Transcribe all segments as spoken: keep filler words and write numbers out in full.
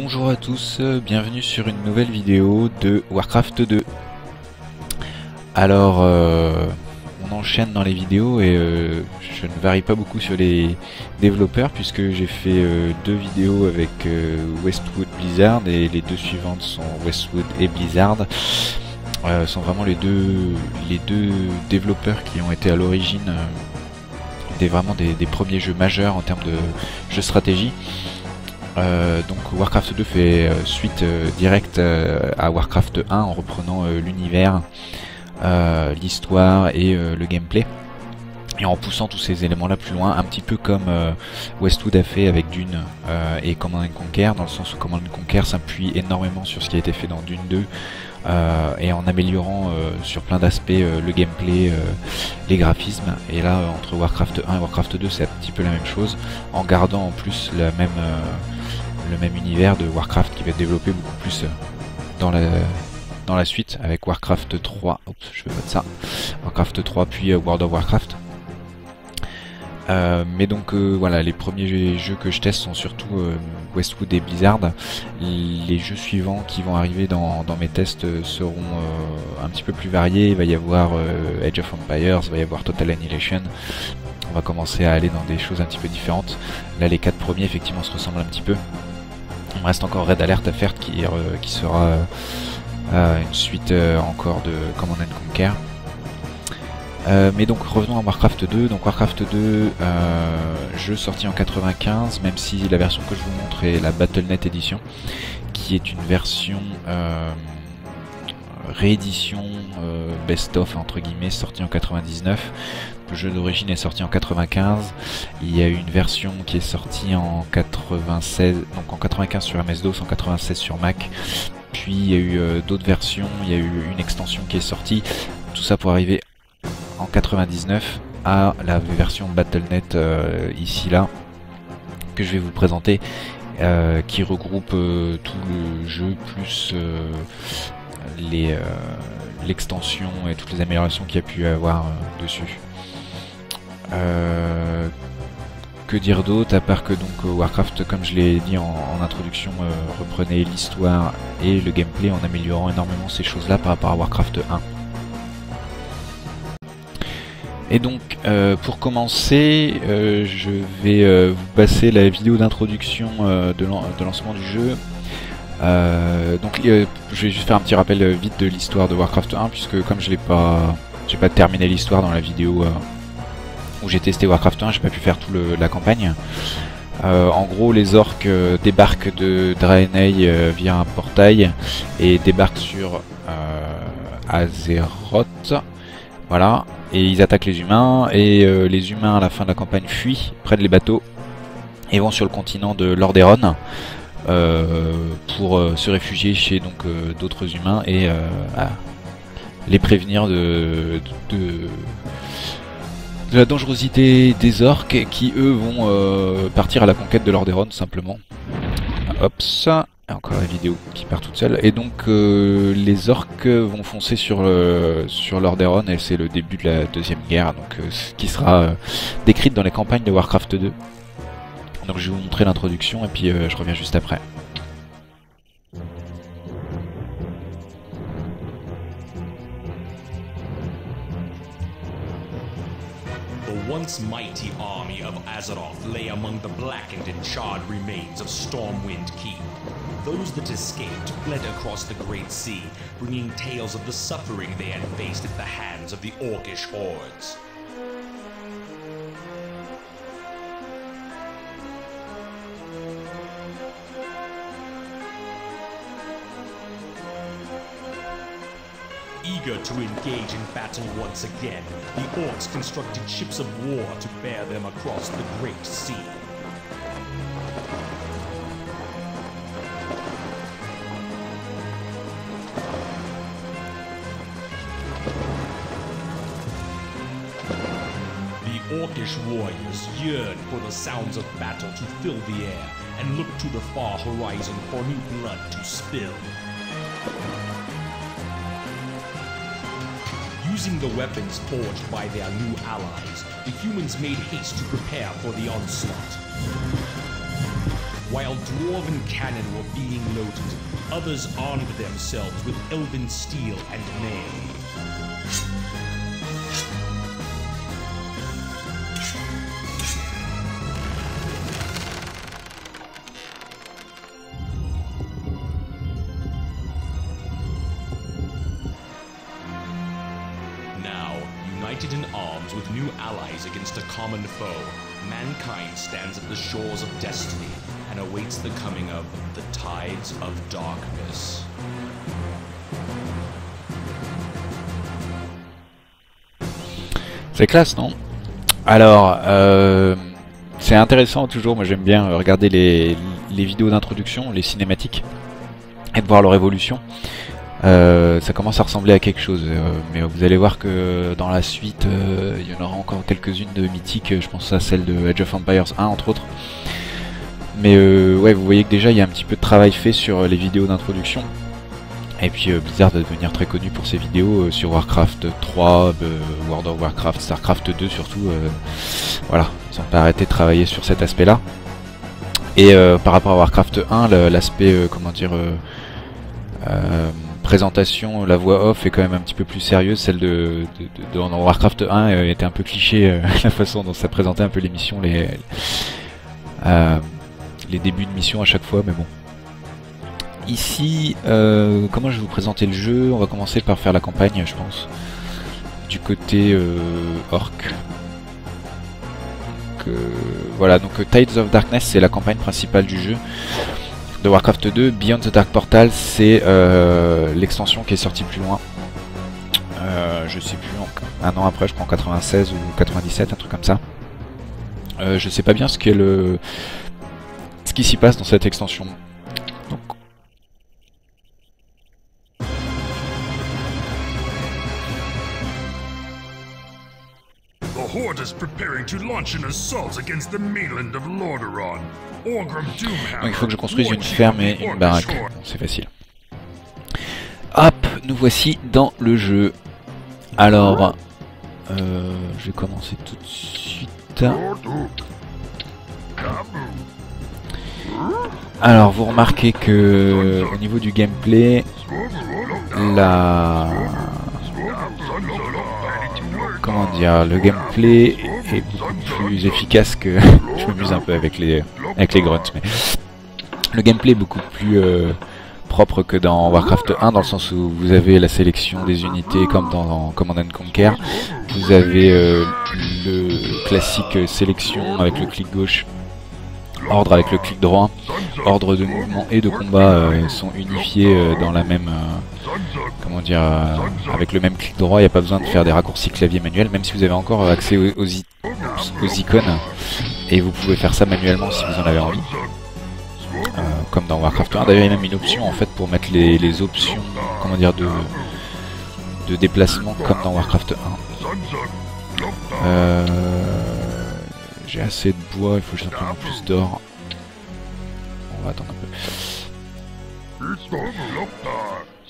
Bonjour à tous, bienvenue sur une nouvelle vidéo de Warcraft deux. Alors, euh, on enchaîne dans les vidéos et euh, je ne varie pas beaucoup sur les développeurs puisque j'ai fait euh, deux vidéos avec euh, Westwood Blizzard et les deux suivantes sont Westwood et Blizzard. Euh, sont vraiment les deux, les deux développeurs qui ont été à l'origine euh, des, vraiment des, des premiers jeux majeurs en termes de jeux stratégie. Euh, donc Warcraft deux fait euh, suite euh, directe euh, à Warcraft un en reprenant euh, l'univers, euh, l'histoire et euh, le gameplay. Et en poussant tous ces éléments là plus loin, un petit peu comme euh, Westwood a fait avec Dune euh, et Command and Conquer, dans le sens où Command and Conquer s'appuie énormément sur ce qui a été fait dans Dune deux, euh, et en améliorant euh, sur plein d'aspects euh, le gameplay, euh, les graphismes. Et là, euh, entre Warcraft un et Warcraft deux, c'est un petit peu la même chose, en gardant en plus la même, euh, le même univers de Warcraft qui va être développé beaucoup plus euh, dans la... dans la suite, avec Warcraft trois, oups, je veux pas de ça, Warcraft trois puis euh, World of Warcraft. Euh, mais donc euh, voilà, les premiers jeux, jeux que je teste sont surtout euh, Westwood et Blizzard. Les jeux suivants qui vont arriver dans, dans mes tests seront euh, un petit peu plus variés. Il va y avoir euh, Age of Empires, il va y avoir Total Annihilation. On va commencer à aller dans des choses un petit peu différentes. Là, les quatre premiers effectivement se ressemblent un petit peu. Il me reste encore Red Alert à faire qui, euh, qui sera euh, une suite euh, encore de Command and Conquer. Euh, mais donc revenons à Warcraft deux. Donc Warcraft deux, euh, jeu sorti en quatre-vingt-quinze, même si la version que je vous montre est la Battle point net édition, qui est une version euh, réédition euh, best-of entre guillemets, sortie en quatre-vingt-dix-neuf. Le jeu d'origine est sorti en quatre-vingt-quinze. Il y a eu une version qui est sortie en quatre-vingt-seize, donc en quatre-vingt-quinze sur M S DOS, en quatre-vingt-seize sur Mac. Puis il y a eu euh, d'autres versions. Il y a eu une extension qui est sortie. Tout ça pour arriver en quatre-vingt-dix-neuf à la version Battle point net euh, ici là que je vais vous présenter, euh, qui regroupe euh, tout le jeu plus euh, les euh, l'extension et toutes les améliorations qu'il y a pu avoir euh, dessus. Euh, que dire d'autre à part que donc Warcraft, comme je l'ai dit en, en introduction, euh, reprenait l'histoire et le gameplay en améliorant énormément ces choses là par rapport à Warcraft un. Et donc euh, pour commencer, euh, je vais euh, vous passer la vidéo d'introduction euh, de lancement du jeu. Euh, donc euh, je vais juste faire un petit rappel euh, vite de l'histoire de Warcraft un, puisque comme je n'ai pas, j'ai pas terminé l'histoire dans la vidéo euh, où j'ai testé Warcraft un, j'ai pas pu faire tout le, la campagne. Euh, en gros, les orques euh, débarquent de Draenei euh, via un portail et débarquent sur euh, Azeroth. Voilà, et ils attaquent les humains, et euh, les humains à la fin de la campagne fuient, prennent les bateaux, et vont sur le continent de Lordaeron euh, pour euh, se réfugier chez donc euh, d'autres humains et euh, à les prévenir de, de, de la dangerosité des orques qui eux vont euh, partir à la conquête de Lordaeron tout simplement. Hop ça. Encore la vidéo qui part toute seule. Et donc euh, les orques vont foncer sur, euh, sur Lordaeron, et c'est le début de la deuxième guerre, donc euh, qui sera euh, décrite dans les campagnes de Warcraft deux. Donc je vais vous montrer l'introduction et puis euh, je reviens juste après. The once mighty army of Azeroth lay among the blackened and charred remains of Stormwind Keep. Those that escaped fled across the Great Sea, bringing tales of the suffering they had faced at the hands of the orcish hordes. Eager to engage in battle once again, the orcs constructed ships of war to bear them across the Great Sea. Orcish warriors yearned for the sounds of battle to fill the air and looked to the far horizon for new blood to spill. Using the weapons forged by their new allies, the humans made haste to prepare for the onslaught. While dwarven cannon were being loaded, others armed themselves with elven steel and mail. With new allies against a common foe, mankind stands at the shores of destiny and awaits the coming of the Tides of Darkness. C'est classe, non? Alors, euh, c'est intéressant toujours, moi j'aime bien regarder les, les vidéos d'introduction, les cinématiques, et de voir leur évolution. Euh, ça commence à ressembler à quelque chose, euh, mais vous allez voir que dans la suite, euh, il y en aura encore quelques-unes de mythiques, je pense à celle de Age of Empires un entre autres. Mais euh, ouais, vous voyez que déjà il y a un petit peu de travail fait sur les vidéos d'introduction. Et puis euh, Blizzard va devenir très connu pour ses vidéos euh, sur Warcraft trois, euh, World of Warcraft, Starcraft deux surtout. Euh, voilà, ils n'ont pas arrêté de travailler sur cet aspect-là. Et euh, par rapport à Warcraft un, l'aspect, euh, comment dire... Euh, euh, présentation, la voix off est quand même un petit peu plus sérieuse, celle de, de, de, de Warcraft un euh, était un peu cliché, euh, la façon dont ça présentait un peu l'émission, les, euh, les débuts de mission à chaque fois, mais bon. Ici, euh, comment je vais vous présenter le jeu? On va commencer par faire la campagne, je pense, du côté euh, orc. Donc, euh, voilà, donc Tides of Darkness, c'est la campagne principale du jeu. De Warcraft deux, Beyond the Dark Portal, c'est euh, l'extension qui est sortie plus loin, euh, je sais plus, un an après, je crois en quatre-vingt-seize ou quatre-vingt-dix-sept, un truc comme ça. Euh, je sais pas bien ce qu'est le, ce qui s'y passe dans cette extension. Donc... The Horde is preparing to launch an assault against the mainland of Lordaeron. Donc il faut que je construise une ferme et une baraque. Bon, c'est facile. Hop, nous voici dans le jeu. Alors, euh, je vais commencer tout de suite. Alors, vous remarquez que au niveau du gameplay, la... Comment dire, le gameplay est beaucoup plus efficace que... Je m'amuse un peu avec les, avec les grunts, mais... Le gameplay est beaucoup plus euh, propre que dans Warcraft un, dans le sens où vous avez la sélection des unités comme dans, dans Command and Conquer. Vous avez euh, le classique sélection avec le clic gauche, ordre avec le clic droit, ordre de mouvement et de combat euh, sont unifiés euh, dans la même... Euh, comment dire... Euh, avec le même clic droit, il n'y a pas besoin de faire des raccourcis clavier manuel, même si vous avez encore accès aux, aux, aux icônes, et vous pouvez faire ça manuellement si vous en avez envie. Euh, comme dans Warcraft un, d'ailleurs il y a même une option en fait pour mettre les, les options, comment dire, de, de déplacement comme dans Warcraft un. Euh... J'ai assez de bois, il faut que simplement plus d'or. On va attendre un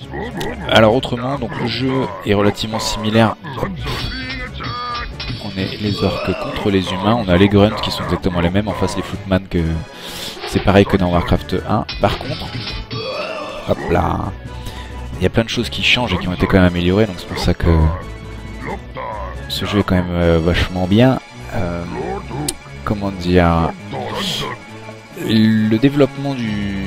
peu. Alors autrement, donc le jeu est relativement similaire. On est les orques contre les humains, on a les grunts qui sont exactement les mêmes, en face les footman que... C'est pareil que dans Warcraft un. Par contre, hop là, il y a plein de choses qui changent et qui ont été quand même améliorées, donc c'est pour ça que ce jeu est quand même euh, vachement bien. Euh, comment dire, le développement du,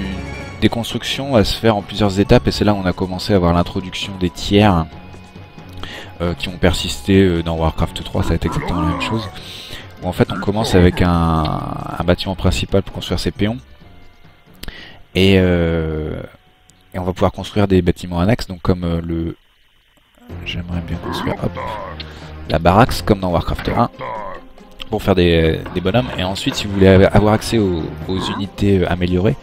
des constructions va se faire en plusieurs étapes, et c'est là où on a commencé à avoir l'introduction des tiers euh, qui ont persisté dans Warcraft trois, ça va être exactement la même chose, où en fait on commence avec un, un bâtiment principal pour construire ses péons, et, euh, et on va pouvoir construire des bâtiments annexes, donc comme euh, le... J'aimerais bien construire, hop, la baraque comme dans Warcraft un pour faire des, des bonhommes, et ensuite si vous voulez avoir accès aux, aux unités améliorées,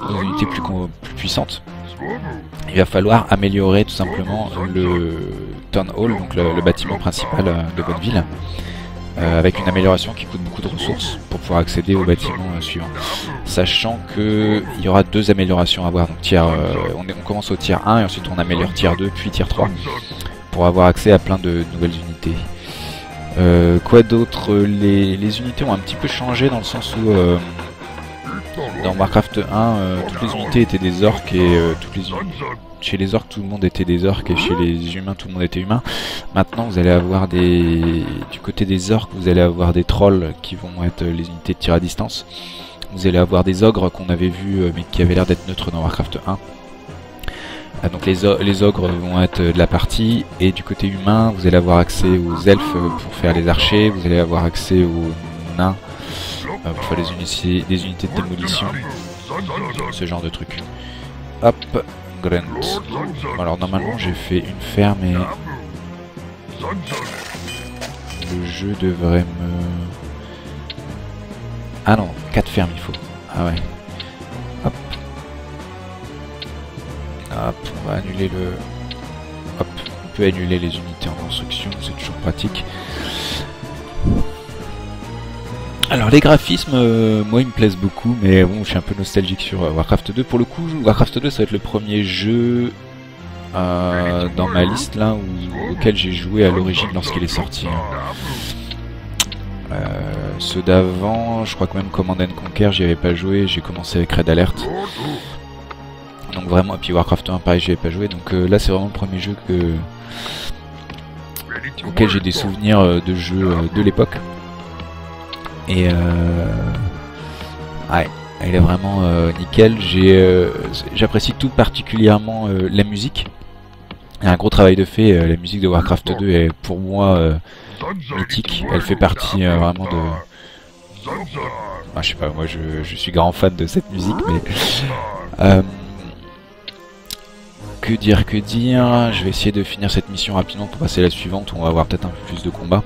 aux unités plus, plus puissantes, il va falloir améliorer tout simplement le Town Hall, donc le, le bâtiment principal de votre ville, euh, avec une amélioration qui coûte beaucoup de ressources pour pouvoir accéder au bâtiment suivant, sachant que il y aura deux améliorations à avoir, donc tiers, euh, on, est, on commence au tiers un et ensuite on améliore tiers deux puis tiers trois pour avoir accès à plein de nouvelles unités. Euh, quoi d'autre, les, les unités ont un petit peu changé dans le sens où euh, dans Warcraft un, euh, toutes les unités étaient des orques et euh, toutes les chez les orques tout le monde était des orques et chez les humains tout le monde était humain. Maintenant vous allez avoir des... du côté des orques vous allez avoir des trolls qui vont être les unités de tir à distance. Vous allez avoir des ogres qu'on avait vu mais qui avaient l'air d'être neutres dans Warcraft un. Ah, donc les, les ogres vont être de la partie, et du côté humain vous allez avoir accès aux elfes pour faire les archers, vous allez avoir accès aux nains pour faire les unités, les unités de démolition, ce genre de truc. Hop, Grunt. Bon, alors normalement j'ai fait une ferme et le jeu devrait me... Ah non, quatre fermes il faut. Ah ouais. Hop. Hop, on va annuler le... Hop, on peut annuler les unités en construction, c'est toujours pratique. Alors les graphismes, euh, moi ils me plaisent beaucoup, mais bon je suis un peu nostalgique sur euh, Warcraft deux. Pour le coup, Warcraft deux ça va être le premier jeu euh, dans ma liste là où, auquel j'ai joué à l'origine lorsqu'il est sorti. Hein. Euh, ceux d'avant, je crois que même Command and Conquer j'y avais pas joué, j'ai commencé avec Red Alert. Donc vraiment, et puis Warcraft un pareil j'y avais pas joué, donc euh, là c'est vraiment le premier jeu que... auquel j'ai des souvenirs euh, de jeux euh, de l'époque. Et euh... ouais, elle est vraiment euh, nickel. J'ai, euh, j'apprécie tout particulièrement euh, la musique. Il y a un gros travail de fait. Euh, la musique de Warcraft deux est pour moi euh, mythique. Elle fait partie euh, vraiment de... Ah, je sais pas, moi je, je suis grand fan de cette musique, mais... euh... Que dire, que dire. Je vais essayer de finir cette mission rapidement pour passer à la suivante où on va avoir peut-être un peu plus de combats.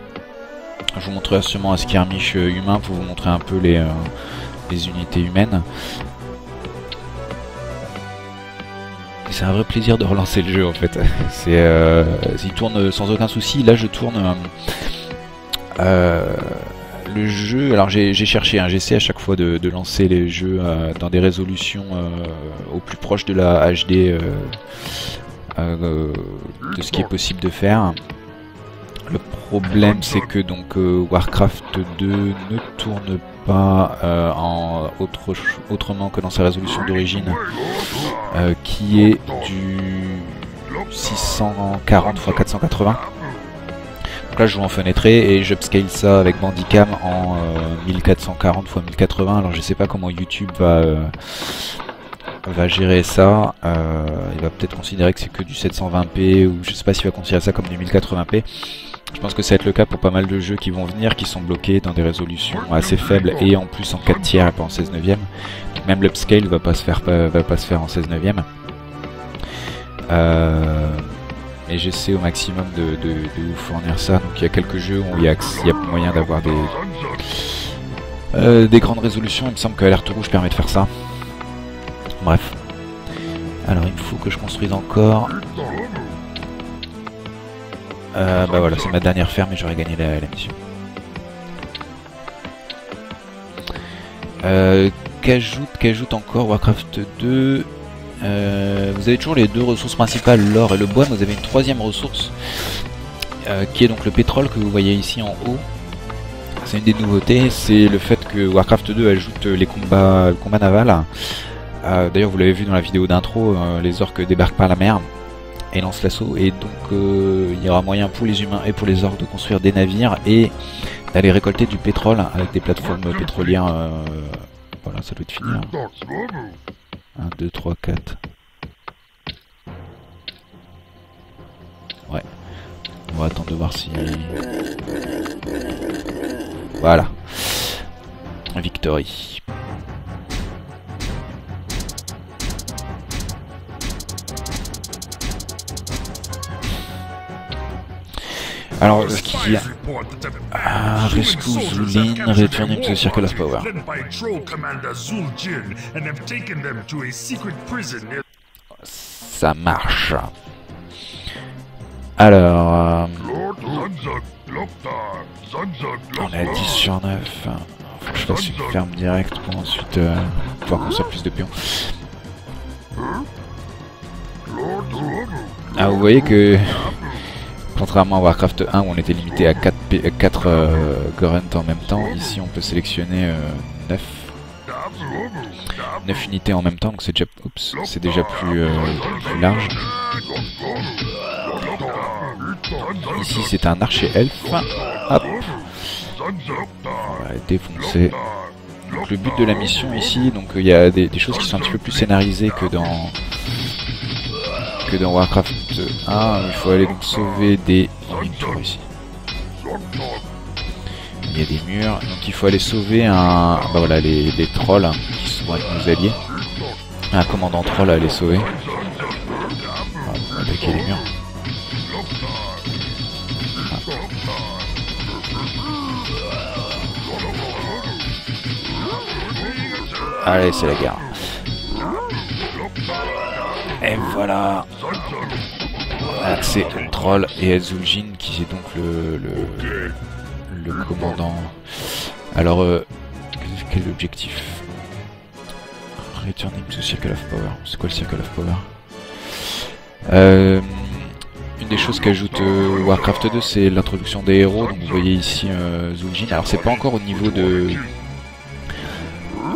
Je vous montrerai sûrement un skirmish humain pour vous montrer un peu les, euh, les unités humaines. C'est un vrai plaisir de relancer le jeu en fait. C'est, euh, il tourne sans aucun souci. Là je tourne euh, euh, le jeu. Alors j'ai cherché, hein, j'essaie à chaque fois de, de lancer les jeux euh, dans des résolutions euh, au plus proche de la H D euh, euh, de ce qui est possible de faire. Le problème c'est que donc euh, Warcraft deux ne tourne pas euh, en autre autrement que dans sa résolution d'origine euh, qui est du six cent quarante par quatre cent quatre-vingts. Donc là je joue en fenêtré et j'upscale ça avec Bandicam en euh, mille quatre cent quarante par mille quatre-vingts. Alors je sais pas comment YouTube va, euh, va gérer ça. Euh, il va peut-être considérer que c'est que du sept cent vingt p ou je sais pas s'il va considérer ça comme du mille quatre-vingts p. Je pense que ça va être le cas pour pas mal de jeux qui vont venir, qui sont bloqués dans des résolutions assez faibles et en plus en quatre tiers et pas en seize neuvième. Même l'upscale va pas se faire va pas se faire en seize neuvième. Euh, et j'essaie au maximum de, de, de vous fournir ça. Donc il y a quelques jeux où il y a, il y a moyen d'avoir des, euh, des grandes résolutions. Il me semble que l'Alerte Rouge permet de faire ça. Bref. Alors il me faut que je construise encore... Euh, bah voilà, c'est ma dernière ferme et j'aurais gagné la, la mission. Euh, qu'ajoute, qu'ajoute encore Warcraft deux. euh, Vous avez toujours les deux ressources principales, l'or et le bois, mais vous avez une troisième ressource, euh, qui est donc le pétrole que vous voyez ici en haut. C'est une des nouveautés, c'est le fait que Warcraft deux ajoute les combats, le combat naval. Euh, D'ailleurs vous l'avez vu dans la vidéo d'intro, euh, les orques débarquent par la mer et lance l'assaut, et donc euh, il y aura moyen pour les humains et pour les orques de construire des navires et d'aller récolter du pétrole avec des plateformes pétrolières. Euh... Voilà, ça doit être fini. un, deux, trois, quatre. Ouais. On va attendre de voir si... Voilà. Victory. Alors, ce qui a... Ah, rescue Zul'jin, return him to the Circle of Power. Ça marche. Alors... On est à dix sur neuf. Faut que je fasse une ferme directe pour ensuite euh, pouvoir construire plus de pions. Ah, vous voyez que... Contrairement à Warcraft un où on était limité à quatre, quatre euh, grunt en même temps, ici on peut sélectionner euh, neuf. neuf unités en même temps, donc c'est déjà, oups, c'est déjà plus, euh, plus large. Ici c'est un archer elfe. Hop. On va défoncer. Donc, le but de la mission ici, donc il y a des, des choses qui sont un petit peu plus scénarisées que dans que dans Warcraft un. Il faut aller donc sauver des. On a une tour ici. Il y a des murs, donc il faut aller sauver un. Bah voilà, les, les trolls hein, qui sont avec nos alliés. Un commandant troll à aller sauver. On va attaquer les murs. Allez, c'est la guerre. Et voilà. Accès au troll et à Zul'jin qui est donc le, le, le commandant. Alors, euh, quel est l'objectif? Returning to Circle of Power. C'est quoi le Circle of Power? euh, Une des choses qu'ajoute euh, Warcraft deux, c'est l'introduction des héros. Donc vous voyez ici euh, Zul'jin. Alors c'est pas encore au niveau de...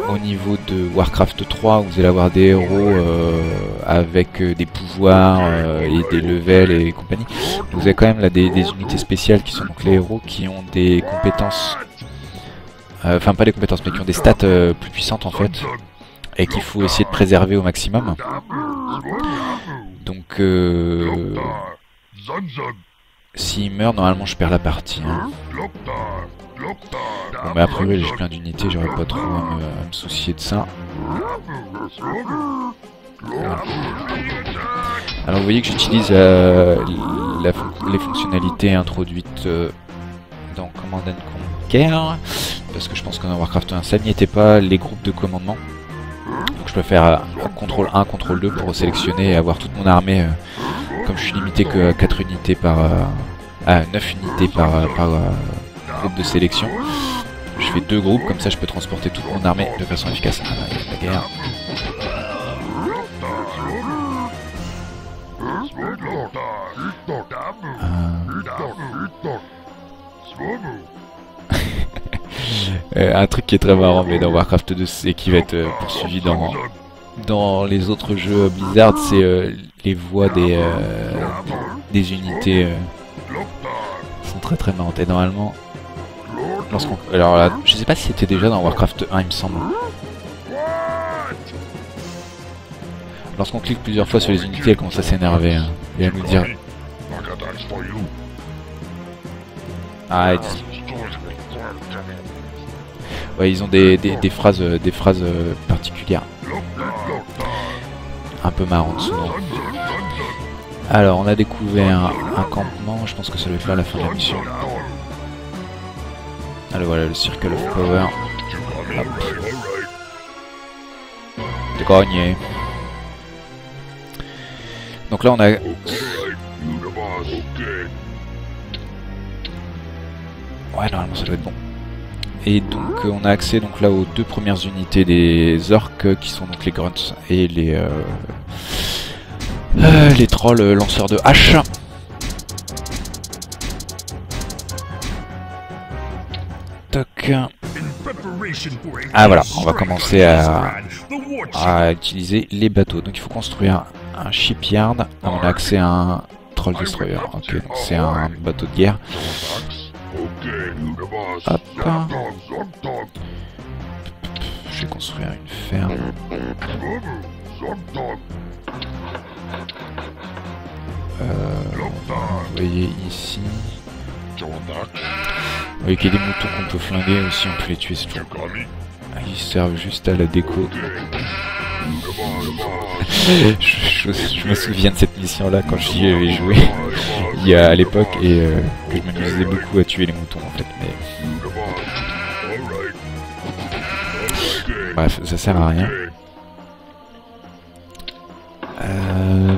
Au niveau de Warcraft trois, vous allez avoir des héros euh, avec des pouvoirs euh, et des levels et compagnie. Vous avez quand même là des, des unités spéciales qui sont donc les héros qui ont des compétences, euh, enfin pas des compétences mais qui ont des stats euh, plus puissantes en fait et qu'il faut essayer de préserver au maximum. Donc euh, s'ils meurent, normalement je perds la partie. Hein. Bon, mais après, j'ai plein d'unités, j'aurais pas trop à me, à me soucier de ça. Voilà. Alors, vous voyez que j'utilise euh, les fonctionnalités introduites euh, dans Command and Conquer, parce que je pense que dans Warcraft un, ça n'y était pas, les groupes de commandement. Donc, je peux faire euh, contrôle un, contrôle deux pour sélectionner et avoir toute mon armée, euh, comme je suis limité que à quatre unités par. Euh, à neuf unités par. Euh, par euh, groupe de sélection. Je fais deux groupes, comme ça je peux transporter toute mon armée de façon efficace. Ah, il y a de la guerre. Euh... Un truc qui est très marrant mais dans Warcraft deux et qui va être poursuivi dans, dans les autres jeux Blizzard, c'est euh, les voix des, euh, des unités euh, sont très très marrantes et normalement. Alors là, je sais pas si c'était déjà dans Warcraft un, il me semble. Lorsqu'on clique plusieurs fois sur les unités, elles commencent à s'énerver hein, et à nous dire. Ah, ouais, ils ont des, des, des phrases, des phrases particulières, un peu marrantes souvent. Alors, on a découvert un, un campement. Je pense que ça va être là à la fin de la mission. Alors voilà le Circle of Power. De gagner. Donc là on a. Ouais normalement ça doit être bon. Et donc on a accès donc là aux deux premières unités des orques qui sont donc les grunts et les euh, euh, les trolls lanceurs de haches. Ah voilà, on va commencer à, à utiliser les bateaux. Donc il faut construire un shipyard. Non, on a accès à un troll destroyer. Ok, donc c'est un bateau de guerre. Hop. Je vais construire une ferme. Euh, vous voyez ici. Oui, qu'il y a des moutons qu'on peut flinguer aussi, on peut les tuer, c'est tout. Ils servent juste à la déco. je, je, je me souviens de cette mission-là quand j'y avais joué il y a, à l'époque et euh, que je m'amusais beaucoup à tuer les moutons en fait. Mais... Bref, ça sert à rien. Euh,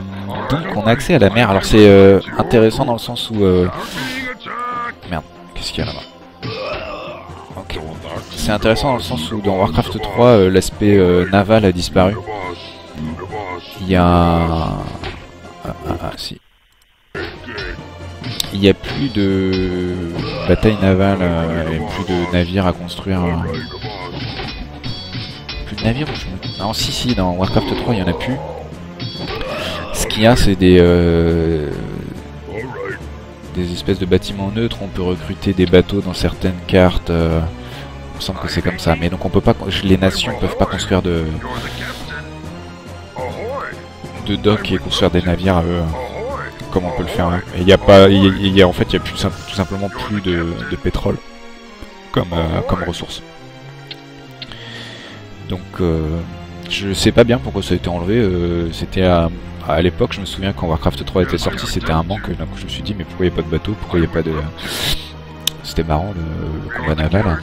donc on a accès à la mer. Alors c'est euh, intéressant dans le sens où... Euh, Qu'est-ce qu'il y a là-bas? Okay. C'est intéressant dans le sens où dans Warcraft trois, euh, l'aspect euh, naval a disparu. Il y a... Ah, ah, ah si. Il n'y a plus de bataille navale, euh, et plus de navires à construire. Euh... Plus de navires ou je me... Non, si, si, dans Warcraft trois, il n'y en a plus. Ce qu'il y a, c'est des... Euh, des espèces de bâtiments neutres. On peut recruter des bateaux dans certaines cartes. Euh, il me semble que c'est comme ça. Mais donc, on peut pas... Les nations ne peuvent pas construire de... de docks et construire des navires à eux. Comme on peut le faire. Hein. Et il n'y a pas... Y a, y a, en fait, il n'y a plus, tout simplement plus de, de pétrole comme, euh, comme ressource. Donc, euh, je sais pas bien pourquoi ça a été enlevé. Euh, c'était à, à l'époque, je me souviens quand Warcraft trois était sorti, c'était un manque. Donc, je me suis dit, mais pourquoi il n'y a pas de bateau? Pourquoi il n'y a pas de... C'était marrant le, le combat naval. Hein.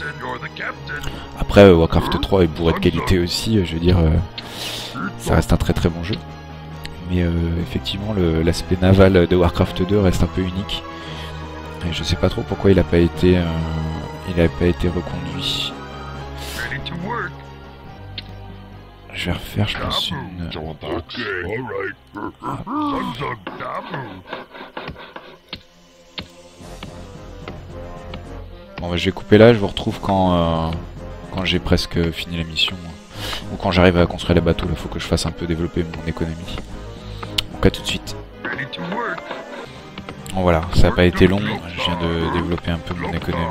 Après, Warcraft trois est bourré de qualité aussi. Je veux dire, euh, ça reste un très très bon jeu. Mais euh, effectivement, l'aspect naval de Warcraft deux reste un peu unique. Et je sais pas trop pourquoi il n'a pas été, euh, il n'a pas été reconduit. Je vais refaire, je pense, une... Bon bah je vais couper là, je vous retrouve quand, euh, quand j'ai presque fini la mission. Ou quand j'arrive à construire les bateaux, là faut que je fasse un peu développer mon économie. Donc à tout de suite. Bon voilà, ça n'a pas été long, je viens de développer un peu mon économie.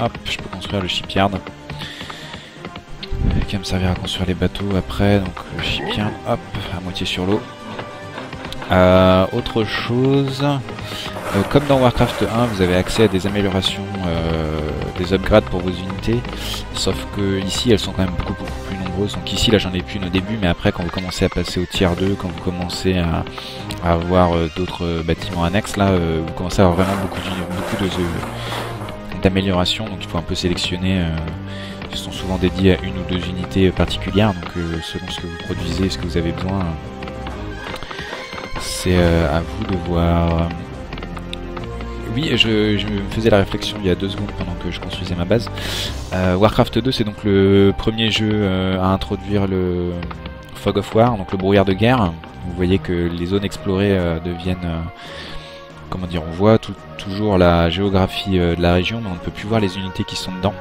Hop, je peux construire le shipyard. Qui va me servir à construire les bateaux après, donc le chipien, hop, à moitié sur l'eau. Euh, autre chose, euh, comme dans Warcraft un, vous avez accès à des améliorations, euh, des upgrades pour vos unités, sauf que ici elles sont quand même beaucoup, beaucoup plus nombreuses. Donc ici, là j'en ai plus une au début, mais après quand vous commencez à passer au tiers deux, quand vous commencez à, à avoir euh, d'autres bâtiments annexes, là euh, vous commencez à avoir vraiment beaucoup, beaucoup d'améliorations, euh, donc il faut un peu sélectionner... Euh, sont souvent dédiés à une ou deux unités particulières, donc euh, selon ce que vous produisez, ce que vous avez besoin, c'est euh, à vous de voir. Oui, je, je me faisais la réflexion il y a deux secondes pendant que je construisais ma base. Euh, Warcraft deux, c'est donc le premier jeu euh, à introduire le Fog of War, donc le brouillard de guerre. Vous voyez que les zones explorées euh, deviennent... Euh, comment dire, on voit tout, toujours la géographie euh, de la région, mais on ne peut plus voir les unités qui sont dedans.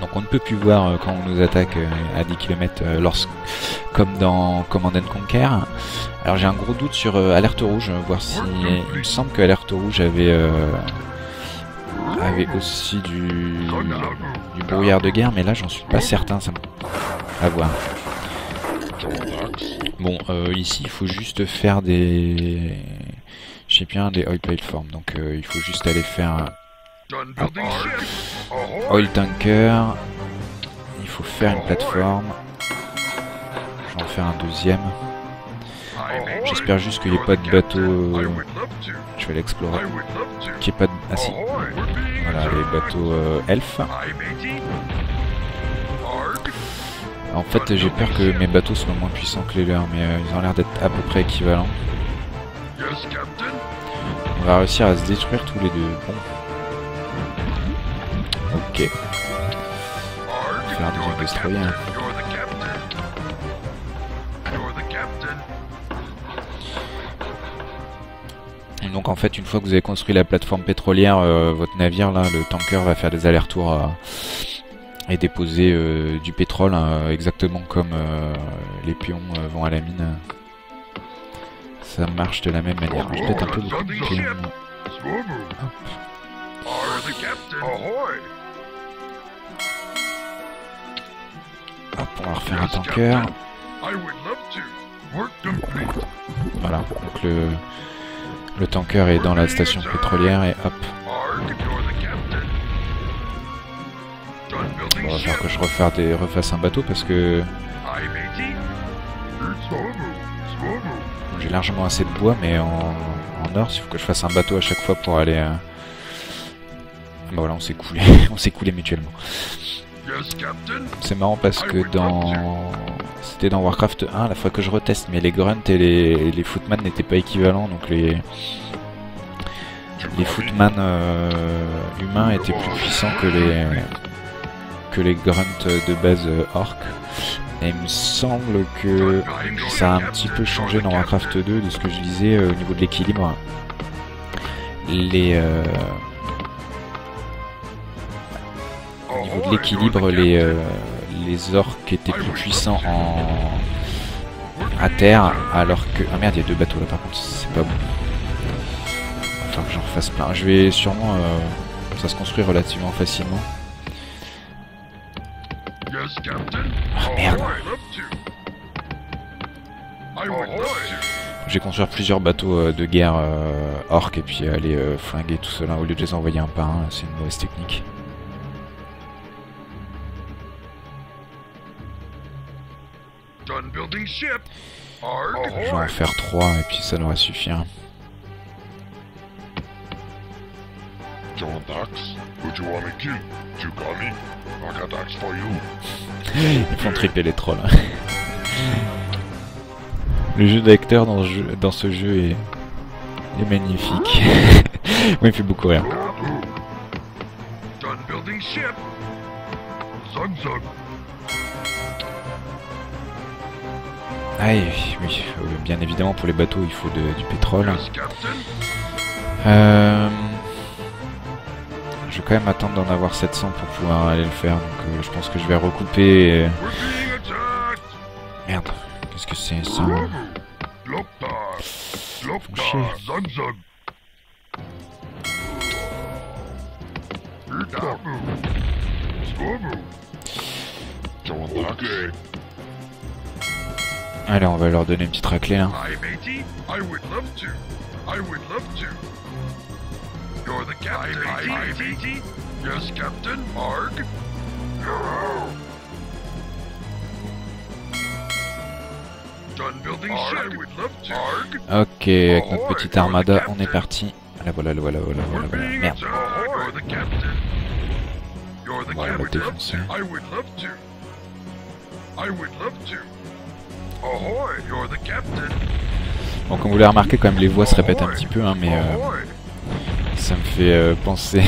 Donc on ne peut plus voir euh, quand on nous attaque euh, à dix kilomètres, euh, lorsque, comme dans Command and Conquer. Alors j'ai un gros doute sur euh, Alerte Rouge, voir si... Il me semble que Alerte Rouge avait, euh, avait aussi du, du brouillard de guerre, mais là j'en suis pas certain, ça me... à voir. Bon, euh, ici il faut juste faire des... Je sais bien, des oil platforms, donc euh, il faut juste aller faire... Oil tanker, il faut faire une plateforme. Je vais en faire un deuxième. J'espère juste qu'il n'y ait pas de bateaux. Je vais l'explorer. Qu'il n'y ait pas de. Ah si. Voilà les bateaux euh, elfes. En fait, j'ai peur que mes bateaux soient moins puissants que les leurs, mais euh, ils ont l'air d'être à peu près équivalents. On va réussir à se détruire tous les deux. Bon. Ok. On va faire des destroyers. Et donc en fait, une fois que vous avez construit la plateforme pétrolière, euh, votre navire, là, le tanker va faire des allers-retours euh, et déposer euh, du pétrole, euh, exactement comme euh, les pions euh, vont à la mine. Ça marche de la même manière. Je vais peut-être un peu beaucoup de pions. Hop, on va refaire un tanker. Voilà, donc le, le tanker est dans la station pétrolière et hop. On va falloir que je refasse, des, refasse un bateau parce que... J'ai largement assez de bois, mais en, en or, il faut que je fasse un bateau à chaque fois pour aller... Euh, Bah voilà, on s'est coulé, on s'est coulé mutuellement. C'est marrant parce que dans... C'était dans Warcraft un, la fois que je reteste, mais les grunts et les, les footman n'étaient pas équivalents, donc les... Les footman euh, humains étaient plus puissants que les... Que les grunts de base orc. Et il me semble que ça a un petit peu changé dans Warcraft deux, de ce que je disais euh, au niveau de l'équilibre. Les... Euh, Au niveau de l'équilibre, les, euh, les orques étaient plus puissants en... à terre, alors que... Ah merde, il y a deux bateaux là par contre, c'est pas bon. Attends que j'en refasse plein. Je vais sûrement... Euh... Ça se construit relativement facilement. Oh merde. J'ai construit plusieurs bateaux euh, de guerre euh, orques et puis aller euh, flinguer tout cela au lieu de les envoyer un par un, c'est une mauvaise technique. Je vais en faire trois et puis ça devrait suffire. Ils font triper les trolls. Le jeu d'acteur dans, dans ce jeu est, est magnifique. Moi, il me fait beaucoup rire. Ah oui, oui, bien évidemment pour les bateaux il faut de, du pétrole. Euh, je vais quand même attendre d'en avoir sept cents pour pouvoir aller le faire. Donc euh, je pense que je vais recouper. Merde. Qu'est-ce que c'est ça? Allez, on va leur donner une petite raclée là. Ok, avec notre petite armada, on est parti. Là voilà, là voilà, là voilà, voilà, voilà. Merde. Ouais, on va défoncer. Bon, comme vous l'avez remarqué, quand même, les voix se répètent un petit peu, hein, mais... Euh, ça me fait euh, penser...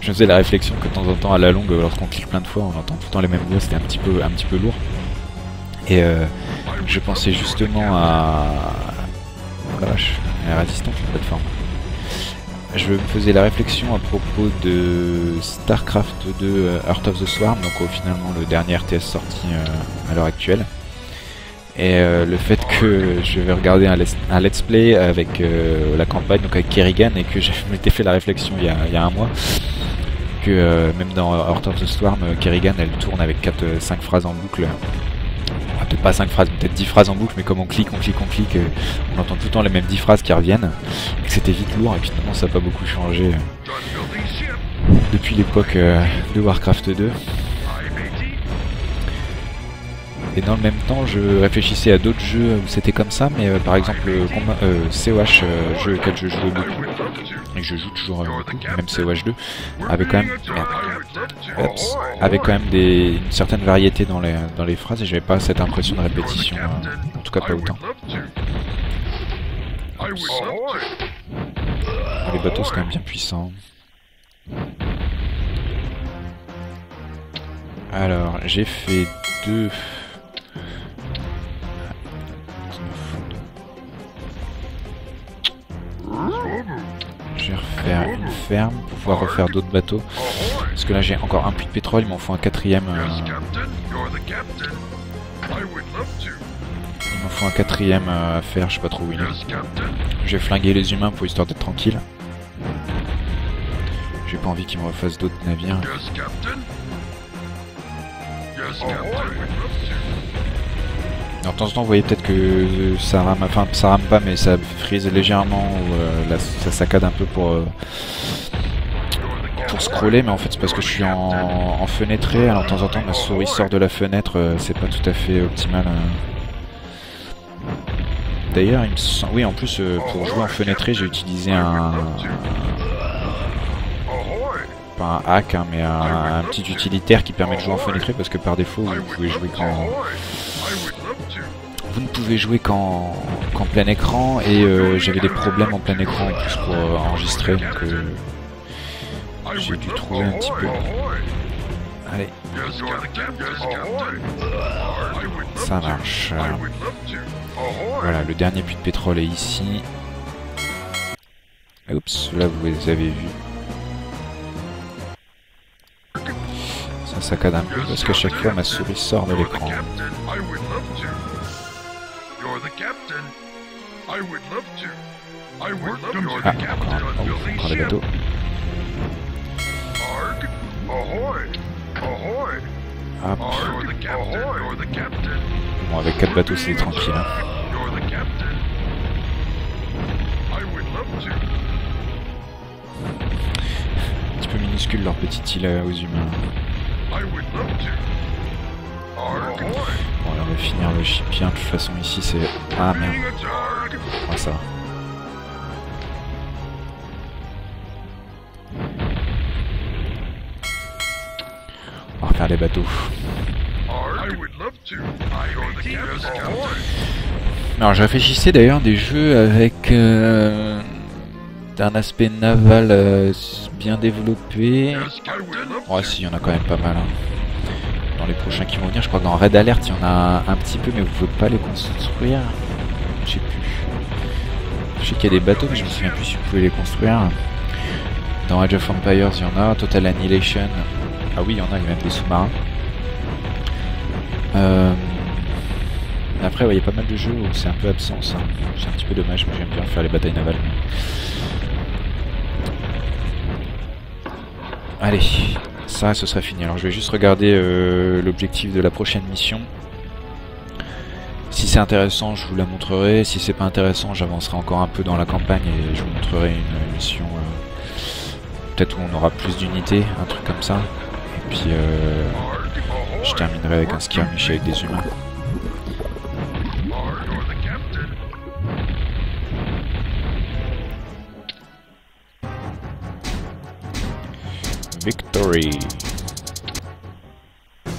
Je me faisais la réflexion que de temps en temps, à la longue, lorsqu'on clique plein de fois, on entend tout le temps les mêmes voix, c'était un petit peu, un petit peu lourd. Et euh, je pensais justement à... Oh la vache, elle est résistante la plateforme. Je me faisais la réflexion à propos de Starcraft deux euh, Heart of the Swarm, donc oh, finalement le dernier R T S sorti euh, à l'heure actuelle. Et euh, le fait que je vais regarder un, un let's play avec euh, la campagne, donc avec Kerrigan, et que je m'étais fait la réflexion il y a, il y a un mois. Que euh, même dans Heart of the Swarm, Kerrigan elle tourne avec quatre, cinq phrases en boucle. Peut-être pas cinq phrases, peut-être dix phrases en boucle, mais comme on clique, on clique, on clique, euh, on entend tout le temps les mêmes dix phrases qui reviennent, et que c'était vite lourd, et finalement ça n'a pas beaucoup changé euh, depuis l'époque euh, de Warcraft deux. Et dans le même temps, je réfléchissais à d'autres jeux où c'était comme ça, mais euh, par exemple euh, euh, C O H, euh, jeu auquel je jouais beaucoup, et que je joue toujours euh, beaucoup, même C O H deux, avait quand même... Merde. Oops. Avec quand même des, une certaine variété dans les, dans les phrases et j'avais pas cette impression de répétition, euh, en tout cas pas autant. Oops. Les bateaux sont quand même bien puissants. Alors, j'ai fait deux... Je vais refaire une ferme pour pouvoir refaire d'autres bateaux. Parce que là j'ai encore un puits de pétrole, il m'en faut un quatrième. Euh... Il m'en faut un quatrième euh, à faire, je sais pas trop où il est. Je vais flinguer les humains pour histoire d'être tranquille. J'ai pas envie qu'ils me refassent d'autres navires. De temps en temps, vous voyez peut-être que ça rame, enfin ça rame pas, mais ça frise légèrement, ou euh, là, ça saccade un peu pour, euh, pour scroller, mais en fait c'est parce que je suis en, en fenêtré, alors de temps en temps ma souris sort de la fenêtre, euh, c'est pas tout à fait optimal. Euh. D'ailleurs, il me semble... Oui, en plus, euh, pour jouer en fenêtré, j'ai utilisé un... pas un hack, hein, mais un, un petit utilitaire qui permet de jouer en fenêtré, parce que par défaut, vous pouvez jouer quand... Vous ne pouvez jouer qu'en qu'en plein écran et euh, j'avais des problèmes en plein écran en plus pour euh, enregistrer, donc euh, j'ai dû trouver un petit peu. Allez, ça marche. Voilà, le dernier puits de pétrole est ici. Oups, là vous les avez vus. Ça saccade un peu parce qu'à chaque fois ma souris sort de l'écran. Ah, on prend les bateaux. Hop. Bon, avec quatre bateaux c'est tranquille. Hein. Un petit peu minuscule leur petite île aux humains. Bon, là on va finir le chipien, de toute façon ici c'est... Ah merde. Ouais, ça va. On va refaire les bateaux. Alors je réfléchissais d'ailleurs des jeux avec euh, un aspect naval euh, bien développé. Ouais, si, il y en a quand même pas mal. Hein. Dans les prochains qui vont venir, je crois que dans Red Alert, il y en a un petit peu, mais vous ne pouvez pas les construire. Je sais plus. Je sais qu'il y a des bateaux, mais je me souviens plus si vous pouvez les construire. Dans Age of Empires, il y en a. Total Annihilation. Ah oui, il y en a, il y a même des sous-marins. Euh... Après, il ouais, y a pas mal de jeux où c'est un peu absent, ça. C'est un petit peu dommage, moi j'aime bien faire les batailles navales. Allez, ça, ce sera fini. Alors je vais juste regarder euh, l'objectif de la prochaine mission. Si c'est intéressant, je vous la montrerai. Si c'est pas intéressant, j'avancerai encore un peu dans la campagne et je vous montrerai une mission... Euh... Peut-être où on aura plus d'unités, un truc comme ça. Et puis euh, je terminerai avec un skirmish avec des humains. Victory!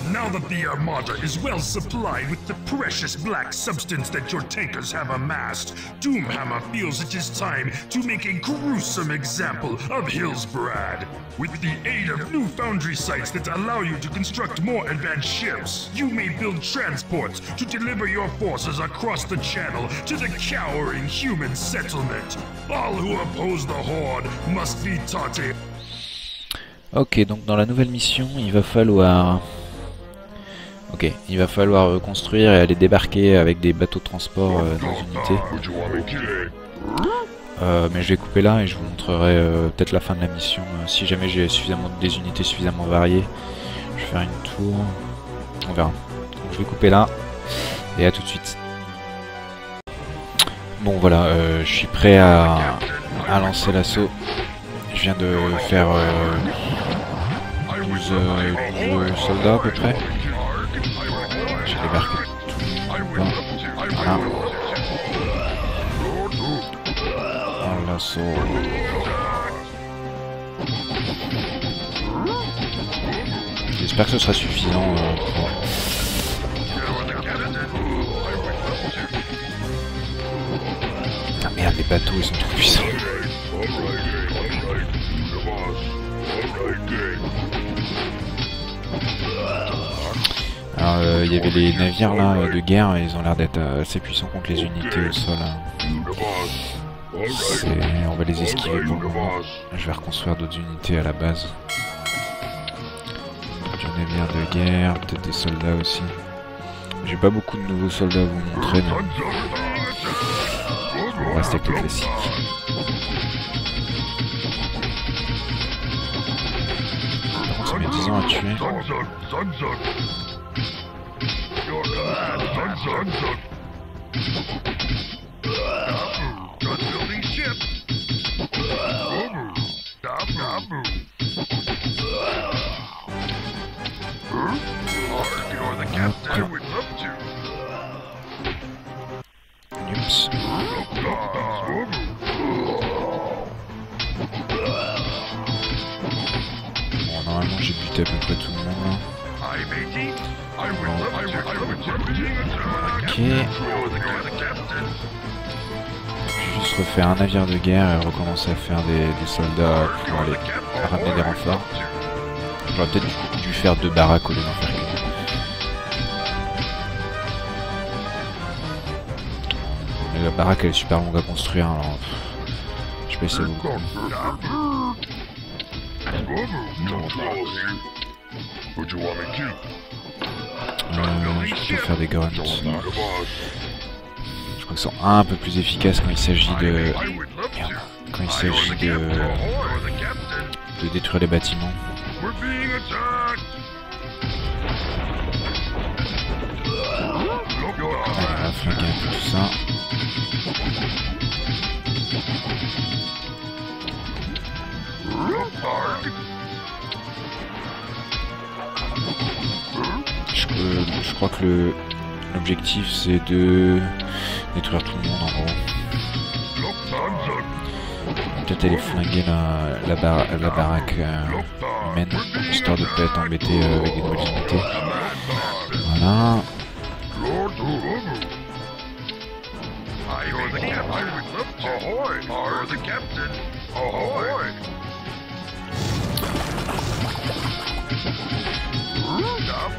Now that the Armada is well supplied with the precious black substance that your tankers have amassed, Doomhammer feels it is time to make a gruesome example of Hillsbrad. With the aid of new foundry sites that allow you to construct more advanced ships, you may build transports to deliver your forces across the channel to the cowering human settlement. All who oppose the Horde must be taught it. Ok, donc dans la nouvelle mission, il va falloir... Ok, il va falloir reconstruire et aller débarquer avec des bateaux de transport euh, dans une unité. Euh, mais je vais couper là et je vous montrerai euh, peut-être la fin de la mission. Euh, si jamais j'ai suffisamment des unités suffisamment variées, je vais faire une tour. On verra. Donc je vais couper là et à tout de suite. Bon voilà, euh, je suis prêt à, à lancer l'assaut. Je viens de faire euh, douze soldats à peu près. J'ai débarqué tout le monde. Voilà. Oh l'assaut. J'espère que ce sera suffisant euh, pour... Ah merde, les bateaux ils sont trop puissants. Alors, euh, il y avait des navires là de guerre et ils ont l'air d'être assez puissants contre les unités au sol. On va les esquiver pour le moment. Je vais reconstruire d'autres unités à la base. Du navire de guerre, peut-être des soldats aussi. J'ai pas beaucoup de nouveaux soldats à vous montrer, mais on reste avec les classiques. Par contre, ça met dix ans à tuer. Bon, normalement j'ai buté à peu près tout le monde là. Ok. Je vais juste refaire un navire de guerre et recommencer à faire des, des soldats pour aller ramener des renforts. J'aurais peut-être dû, dû faire deux baraques au lieu d'en faire qu'une. La baraque elle est super longue à construire, alors je vais essayer beaucoup. Euh, je préfère faire des Gorons. Je crois qu'ils sont un peu plus efficaces quand il s'agit de... Merde. Quand il s'agit de... de détruire les bâtiments. Voilà, flinguer un peu tout ça. Je, euh, je crois que l'objectif c'est de détruire tout le monde en gros. Peut-être aller flinguer la, la, bar, la baraque euh, humaine, histoire de peut-être embêter euh, avec des nouvelles unités. Voilà.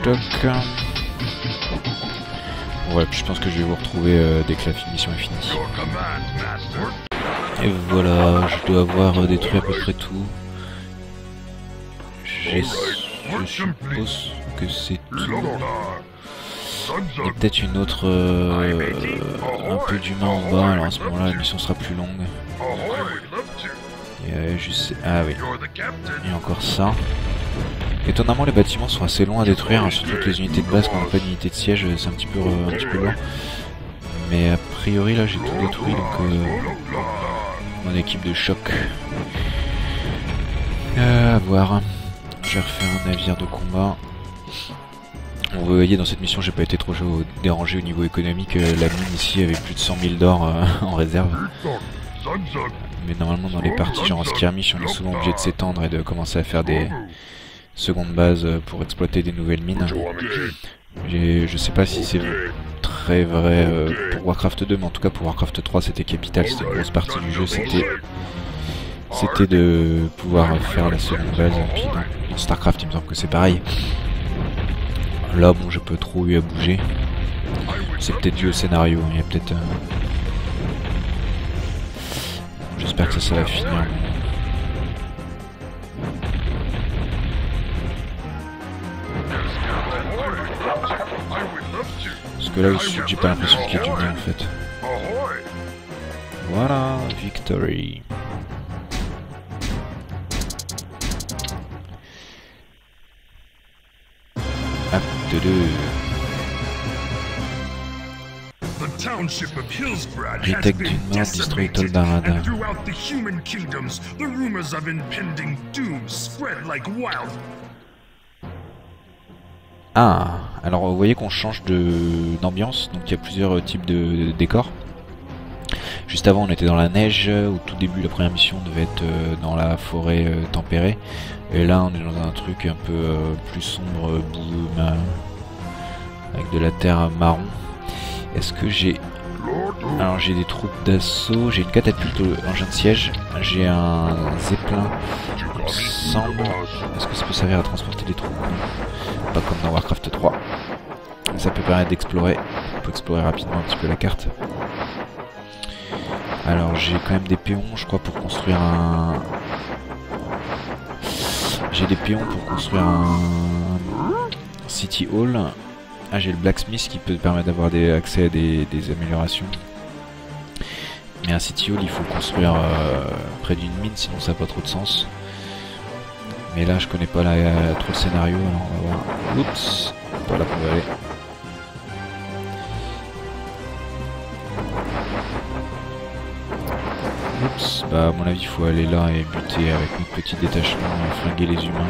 Toc. Ouais, je pense que je vais vous retrouver euh, dès que la mission est finie. Et voilà, je dois avoir euh, détruit à peu près tout. Je suppose que c'est tout. Il y a peut-être une autre... Euh, un peu d'humain en bas, alors à ce moment-là, la mission sera plus longue. Et euh, je sais... Ah oui. Il y a encore ça. Étonnamment, les bâtiments sont assez longs à détruire, hein, surtout que les unités de base, quand on n'a pas d'unité de siège, c'est un petit peu euh, un petit peu lourd. Mais a priori, là, j'ai tout détruit, donc... Euh, mon équipe de choc. Euh, à voir. J'ai refait un navire de combat. Vous voyez, dans cette mission, j'ai pas été trop dérangé au niveau économique. Euh, la mine ici avait plus de cent mille d'or euh, en réserve. Mais normalement, dans les parties genre en skirmish, on est souvent obligé de s'étendre et de commencer à faire des secondes bases pour exploiter des nouvelles mines. Je sais pas si c'est très vrai euh, pour Warcraft deux, mais en tout cas pour Warcraft trois, c'était capital. C'était une grosse partie du jeu. C'était c'était de pouvoir faire la seconde base. Et puis dans, dans Starcraft, il me semble que c'est pareil. Là, bon, j'ai pas trop eu à bouger. C'est peut-être dû au scénario. Il y a peut-être. Euh... J'espère que ça, ça va finir. Parce que là, au sud, j'ai pas l'impression qu'il y ait du bien en fait. Voilà, victory. The township of Hillsbrad has been decimated, and throughout the human kingdoms, the rumors of impending doom spread like wild. Ah, alors vous voyez qu'on change de d'ambiance, donc il y a plusieurs types de, de décors. Juste avant, on était dans la neige, au tout début, la première mission devait être dans la forêt tempérée. Et là, on est dans un truc un peu plus sombre, boum, avec de la terre marron. Est-ce que j'ai... Alors, j'ai des troupes d'assaut, j'ai une catapulte engin de siège, j'ai un zeppelin, il me semble. Est-ce que ça peut servir à transporter des troupes? Pas comme dans Warcraft trois. Ça peut permettre d'explorer. On peut explorer rapidement un petit peu la carte. Alors j'ai quand même des péons, je crois, pour construire un... J'ai des péons pour construire un... City Hall. Ah, j'ai le Blacksmith qui peut permettre d'avoir des... accès à des... des améliorations. Mais un City Hall, il faut construire euh, près d'une mine, sinon ça n'a pas trop de sens. Mais là, je connais pas la... trop le scénario, alors on va voir... Oups, pas là qu'on va aller. Oups, bah à mon avis il faut aller là et buter avec notre petit détachement, flinguer les humains.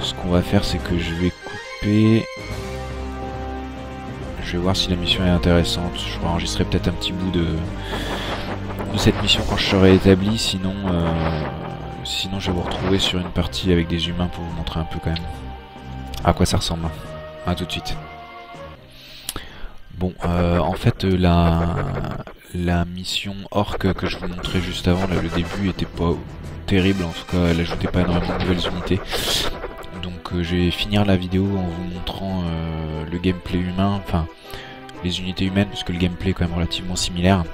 Ce qu'on va faire, c'est que je vais couper... Je vais voir si la mission est intéressante. Je vais enregistrer peut-être un petit bout de... de cette mission quand je serai établi, sinon... Euh... Sinon je vais vous retrouver sur une partie avec des humains pour vous montrer un peu quand même à quoi ça ressemble. A tout de suite. Bon, euh, en fait la, la mission orc que je vous montrais juste avant, là, le début était pas terrible, en tout cas elle ajoutait pas énormément de nouvelles unités. Donc donc euh, je vais finir la vidéo en vous montrant euh, le gameplay humain, enfin les unités humaines, parce que le gameplay est quand même relativement similaire.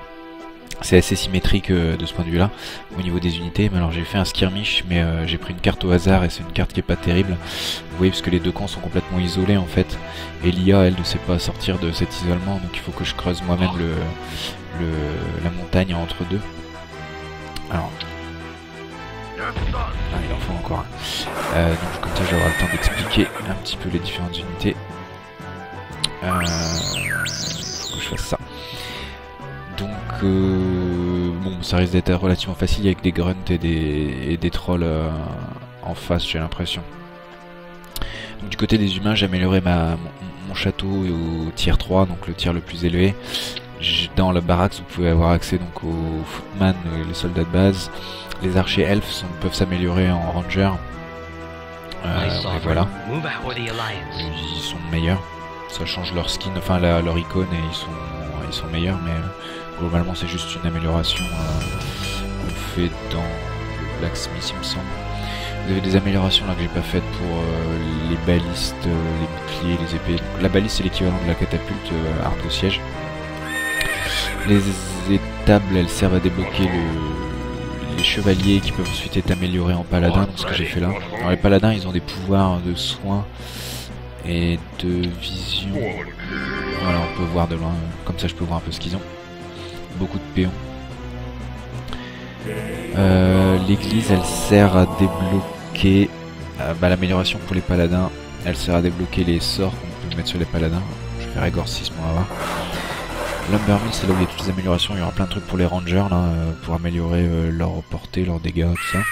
C'est assez symétrique euh, de ce point de vue là au niveau des unités. Mais alors j'ai fait un skirmish, mais euh, j'ai pris une carte au hasard et c'est une carte qui est pas terrible. Vous voyez, parce que les deux camps sont complètement isolés en fait. Et l'I A elle ne sait pas sortir de cet isolement, donc il faut que je creuse moi-même le, le, la montagne entre deux. Alors... Ah, il en faut encore un. Euh, donc comme ça j'aurai le temps d'expliquer un petit peu les différentes unités. Euh, faut que je fasse ça. Donc euh, bon, ça risque d'être relativement facile avec des grunts et des, et des trolls euh, en face, j'ai l'impression. Du côté des humains, j'ai amélioré ma, mon, mon château au tier trois, donc le tier le plus élevé. Dans la baraque, vous pouvez avoir accès donc aux footman, les soldats de base. Les archers elfes sont, peuvent s'améliorer en ranger. Euh, et voilà. Ils sont meilleurs. Ça change leur skin, enfin la, leur icône, et ils sont, ils sont meilleurs, mais globalement c'est juste une amélioration euh, faite dans le blacksmith, il me semble. Vous avez des améliorations là que j'ai pas faites pour euh, les balistes, euh, les boucliers, les épées. Donc, la baliste c'est l'équivalent de la catapulte euh, arme de siège. Les étables elles servent à débloquer le, les chevaliers qui peuvent ensuite être améliorés en paladin, donc ce que j'ai fait là. Alors les paladins ils ont des pouvoirs de soins et de vision. Voilà, on peut voir de loin, comme ça je peux voir un peu ce qu'ils ont. Beaucoup de péons. Euh, L'église elle sert à débloquer euh, bah, l'amélioration pour les paladins. Elle sert à débloquer les sorts qu'on peut mettre sur les paladins. Je vais faire égorcisme, on va voir. L'Umbermill c'est là où il y a toutes les améliorations. Il y aura plein de trucs pour les rangers là, pour améliorer euh, leur portée, leurs dégâts, tout ça.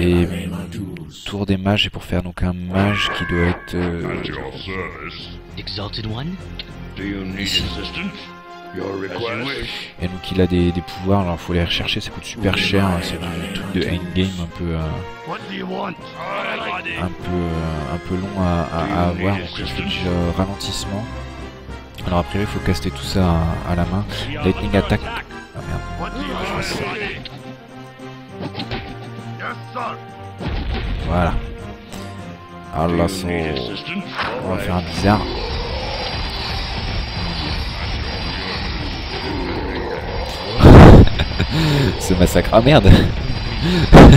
Et tour des mages, et pour faire donc un mage qui doit être euh, Exalted One. Et donc il a des, des pouvoirs, alors faut les rechercher, ça coûte super cher, hein, c'est un truc de endgame un peu, euh, un, peu euh, un peu long à, à, à avoir, donc je fais déjà euh, ralentissement. Alors après il faut caster tout ça à, à la main. Lightning Attack, ah merde, voilà. Alors là son... on va faire un bizarre. Ce massacre, ah merde. Mon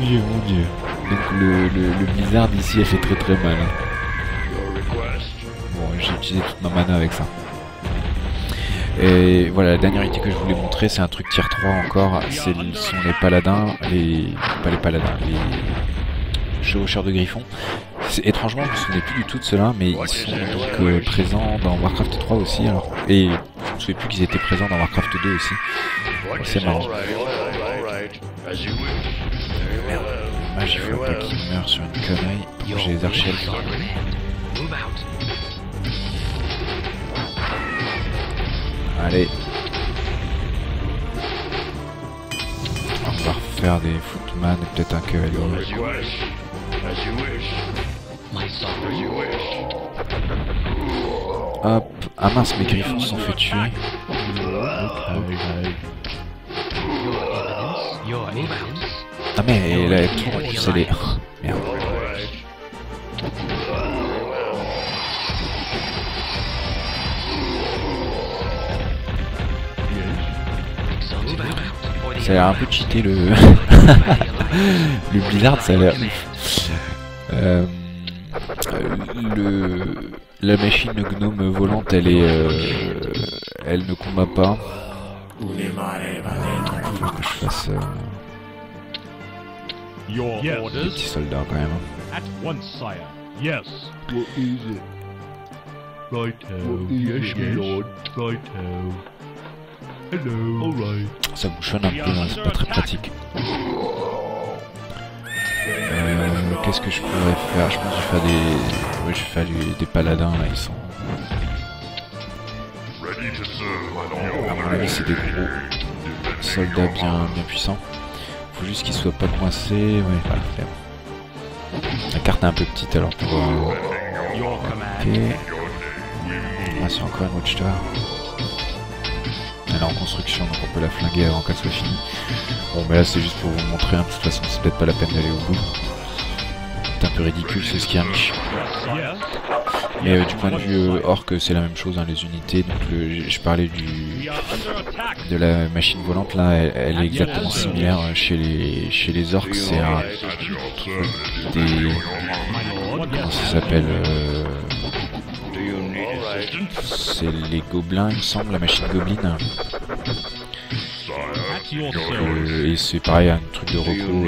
dieu, mon dieu. Donc le, le, le blizzard ici elle fait très très mal. Bon, j'ai utilisé toute ma mana avec ça. Et voilà, la dernière unité que je voulais montrer c'est un truc tier trois encore. Ce sont les paladins, les... pas les paladins, les chevaucheurs de griffon. Étrangement, je me souviens plus du tout de cela, mais ils sont donc euh, présents dans Warcraft trois aussi. Alors, et je ne me souviens plus qu'ils étaient présents dans Warcraft deux aussi. C'est marrant. Merde, moi j'ai vu un peu qui meurt sur une connerie. J'ai les archers. Allez. On va refaire des footman et peut-être un cavalier. Hop, ah mince, mes griffons sont fait tuer. Ah mais la tour en plus elle est... Merde. Ça a l'air un peu cheaté le... le Blizzard, ça a l'air... Euh, le, la machine gnome volante, elle est, euh, elle ne combat pas. Il faut que je fasse euh, des petits soldats quand même. Ça bouchonne un peu, hein, c'est pas très pratique. Euh, Qu'est-ce que je pourrais faire? Je pense que je vais faire des, ouais, je vais faire des, des paladins là, ils sont. À mon avis, c'est des gros soldats bien, bien puissants. Faut juste qu'ils soient pas coincés. Ouais, voilà, c'est bon. La carte est un peu petite alors pour. Ok. Ah, c'est encore une watchtower. Ah elle est en construction, donc on peut la flinguer avant qu'elle soit finie. Bon, mais là c'est juste pour vous montrer, hein, de toute façon c'est peut-être pas la peine d'aller au bout. C'est un peu ridicule ce skirmish. Mais euh, du point de vue euh, orc, c'est la même chose, hein, les unités. Donc le, je parlais du, de la machine volante, là, elle, elle est exactement similaire chez les, chez les orcs. C'est un euh, des... Comment ça s'appelle euh, c'est les gobelins, il me semble, la machine goblin. Donc, euh, et c'est pareil, un truc de repos.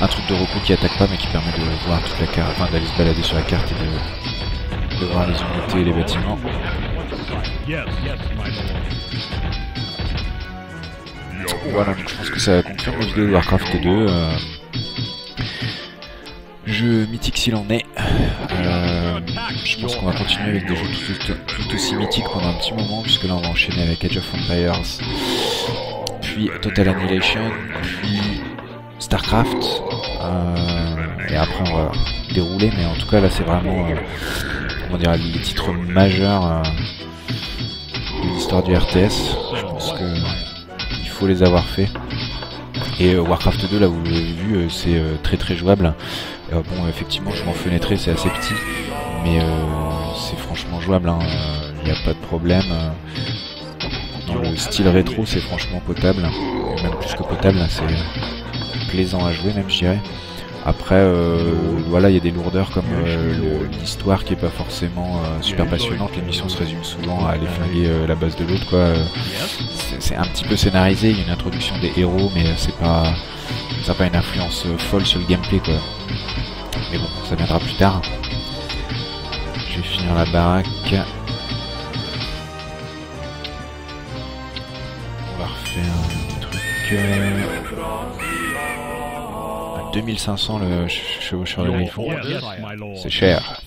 Un truc de repos qui attaque pas mais qui permet de voir toute la carte, enfin d'aller se balader sur la carte et de, de voir les unités et les bâtiments. Voilà, donc je pense que ça va conclure la vidéo de Warcraft deux. Euh, jeu mythique s'il en est. Euh, je pense qu'on va continuer avec des jeux tout, tout, tout aussi mythiques pendant un petit moment, puisque là on va enchaîner avec Age of Empires, puis Total Annihilation, puis Starcraft, euh, et après on va dérouler, mais en tout cas là c'est vraiment euh, comment dire, les titres majeurs euh, de l'histoire du R T S. Je pense que il faut les avoir faits. Et euh, Warcraft deux, là vous l'avez vu, euh, c'est euh, très très jouable. Euh, bon, effectivement je m'en fenêtrais, c'est assez petit, mais euh, c'est franchement jouable, hein, euh, y a pas de problème. Euh, dans le style rétro c'est franchement potable, et même plus que potable, c'est plaisant à jouer même, je dirais. Après euh, voilà, il y a des lourdeurs comme euh, l'histoire qui est pas forcément euh, super passionnante. Les missions se résument souvent à aller flinguer euh, la base de l'autre, quoi. C'est un petit peu scénarisé, il y a une introduction des héros, mais c'est pas, ça n'a pas une influence folle sur le gameplay, quoi. Mais bon, ça viendra plus tard. Je vais finir la baraque. On va refaire un truc... deux mille cinq cents le chevaucheur de griffon, c'est cher.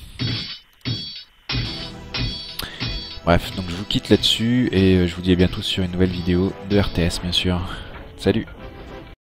Bref, donc je vous quitte là-dessus et je vous dis à bientôt sur une nouvelle vidéo de R T S, bien sûr. Salut!